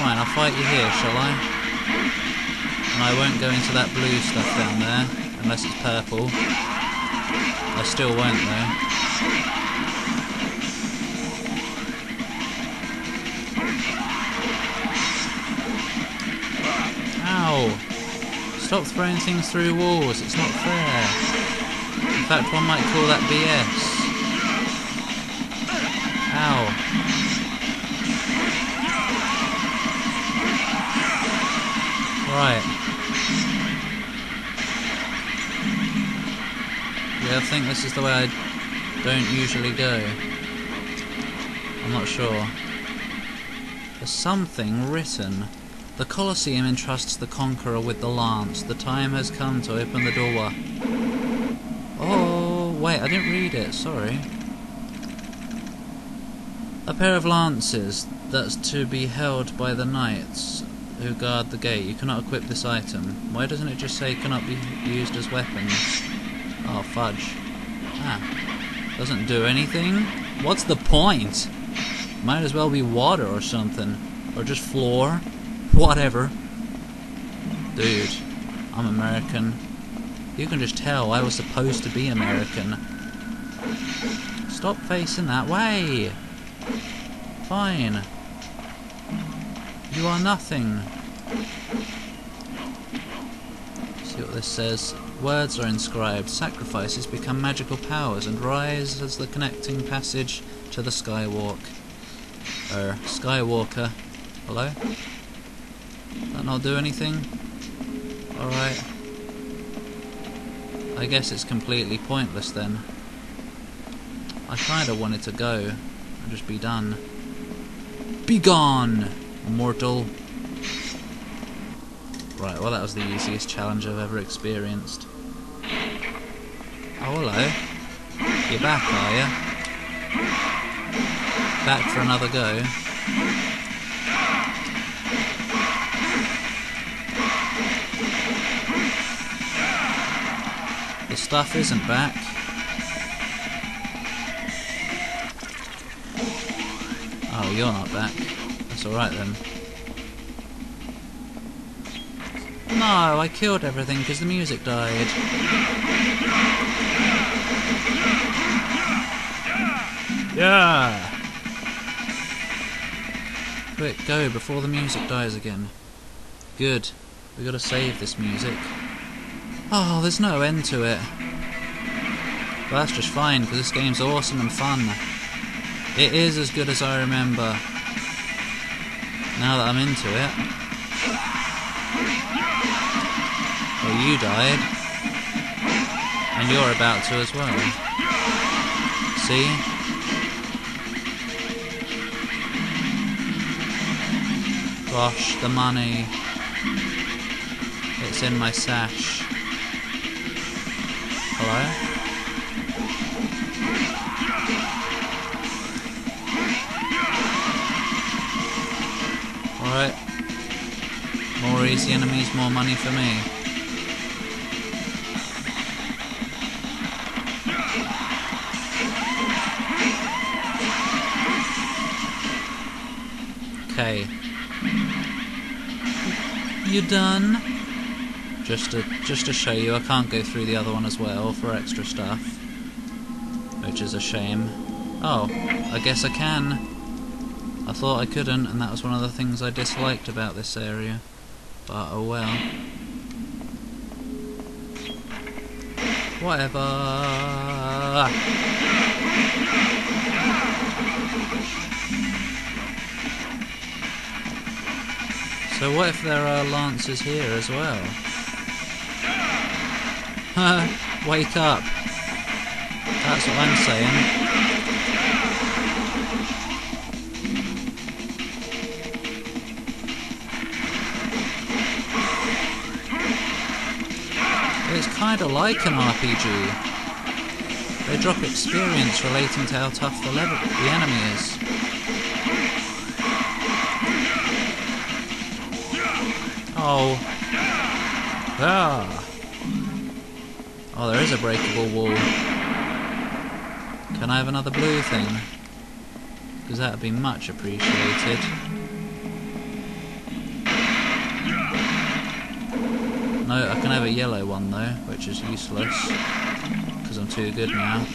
Fine, I'll fight you here, shall I? And I won't go into that blue stuff down there, unless it's purple. I still won't though. Ow! Stop throwing things through walls, it's not fair. In fact, one might call that BS. Ow. Right. Yeah, I think this is the way I don't usually go. I'm not sure. There's something written. The Colosseum entrusts the conqueror with the lance. The time has come to open the door. Oh, wait, I didn't read it, sorry. A pair of lances that's to be held by the knights who guard the gate. You cannot equip this item. Why doesn't it just say cannot be used as weapons? Oh, fudge. Ah. Doesn't do anything? What's the point? Might as well be water or something. Or just floor. Whatever. Dude, I'm American. You can just tell I was supposed to be American. Stop facing that way! Fine. You are nothing. Let's see what this says. Words are inscribed. Sacrifices become magical powers and rise as the connecting passage to the Skywalk. Skywalker. Hello? That not do anything? Alright. I guess it's completely pointless then. I kinda wanted to go and just be done. Be gone! Mortal. Right, well that was the easiest challenge I've ever experienced. Oh hello. You're back, are you? Back for another go. The stuff isn't back. Oh, you're not back. Alright then. No, I killed everything because the music died. Yeah! Quick, go before the music dies again. Good. We gotta save this music. Oh, there's no end to it. But that's just fine because this game's awesome and fun. It is as good as I remember. Now that I'm into it. Well, you died. And you're about to as well. See? Gosh, the money. It's in my sash. Hello? Alright. More easy enemies, more money for me. Okay. You done? Just to show you, I can't go through the other one as well for extra stuff. Which is a shame. Oh, I guess I can. I thought I couldn't, and that was one of the things I disliked about this area. But oh well. Whatever. So what if there are lances here as well? Wake up! That's what I'm saying. It's kinda like an RPG. They drop experience relating to how tough the enemy is. Oh. Ah. Oh, there is a breakable wall. Can I have another blue thing? Because that would be much appreciated. No, I can have a yellow one though, which is useless because I'm too good now.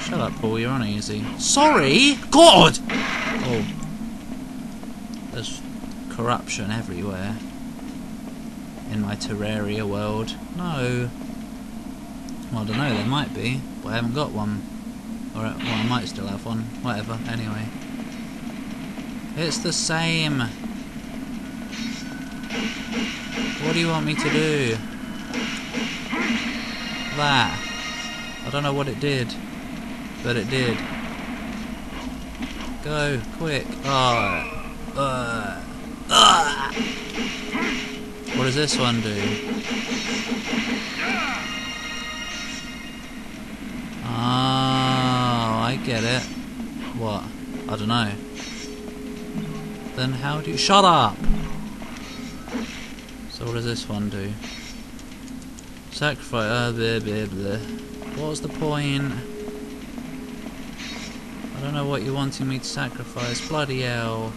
Shut up, Paul, you're uneasy. Sorry! God! Oh. There's corruption everywhere. In my Terraria world. No. Well, I don't know, there might be, but I haven't got one. Or, well, I might still have one. Whatever, anyway. It's the same. What do you want me to do? That. I don't know what it did, but it did. Go, quick. Oh. What does this one do? Oh, I get it. What? I don't know. Then how do you... Shut up! So what does this one do? Sacrifice... What's the point? I don't know what you're wanting me to sacrifice. Bloody hell.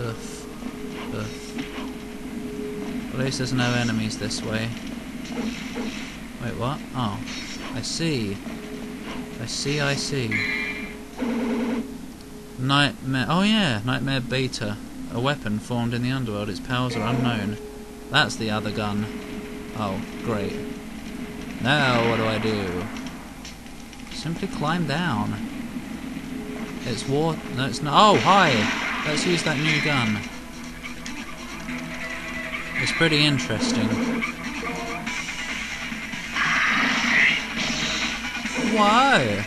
Oof. At least there's no enemies this way. Wait, what? Oh. I see. I see. Nightmare. Oh yeah, Nightmare Beta. A weapon formed in the Underworld. Its powers are unknown. That's the other gun. Oh, great. Now what do I do? Simply climb down. It's war. No, it's not. Oh, hi! Let's use that new gun. It's pretty interesting. Whoa!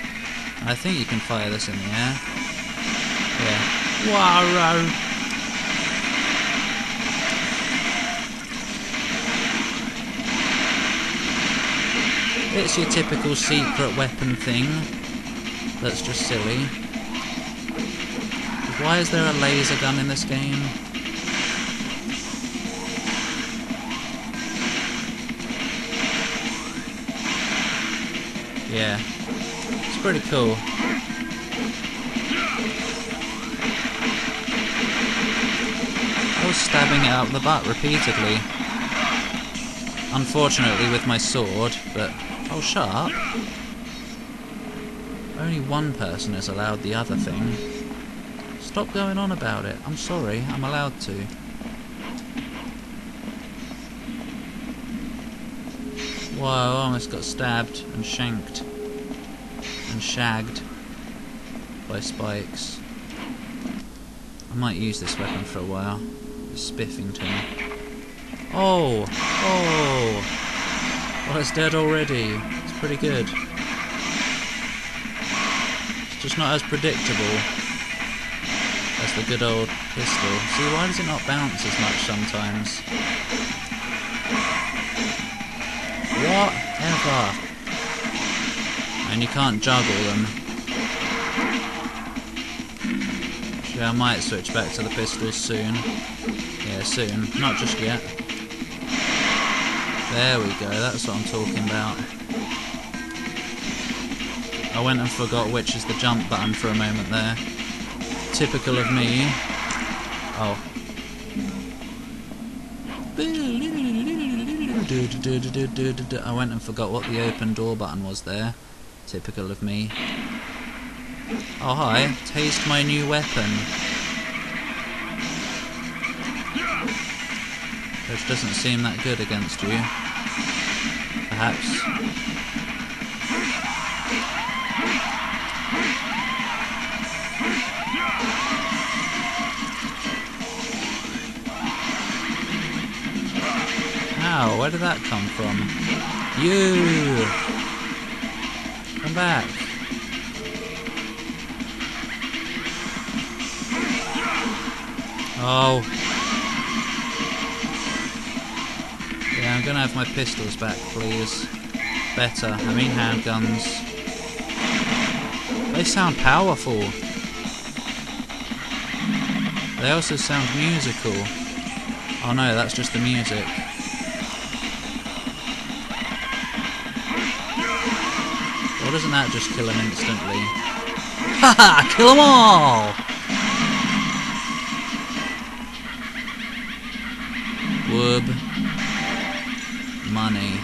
I think you can fire this in the air. Yeah. Wow! It's your typical secret weapon thing. That's just silly. Why is there a laser gun in this game? Yeah. It's pretty cool. I was stabbing it up the butt repeatedly. Unfortunately with my sword, but... Oh, shut up. Only one person is allowed the other thing. Stop going on about it. I'm sorry, I'm allowed to. Whoa, I almost got stabbed and shanked. And shagged. By spikes. I might use this weapon for a while. The Spiffington. Oh! Oh! Well, it's dead already. It's pretty good. It's just not as predictable as the good old pistol. See, why does it not bounce as much sometimes? Whatever. And you can't juggle them. Actually, I might switch back to the pistols soon. Yeah, soon. Not just yet. There we go, that's what I'm talking about. I went and forgot which is the jump button for a moment there. Typical of me. Oh. I went and forgot what the open door button was there. Typical of me. Oh hi, taste my new weapon. Which doesn't seem that good against you. Perhaps. Ow, where did that come from? You! Come back. Oh. I'm gonna have my pistols back, please. Better. I mean handguns. They sound powerful. They also sound musical. Oh no, that's just the music. Or doesn't that just kill them instantly? Haha! Kill them all! Whoop. Money.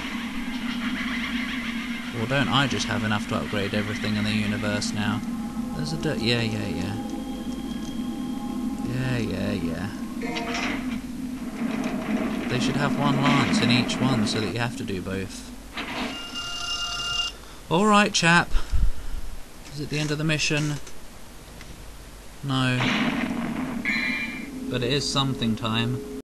Or don't I just have enough to upgrade everything in the universe now? There's a dirt. Yeah. They should have one lance in each one so that you have to do both. Alright, chap. Is it the end of the mission? No. But it is something time.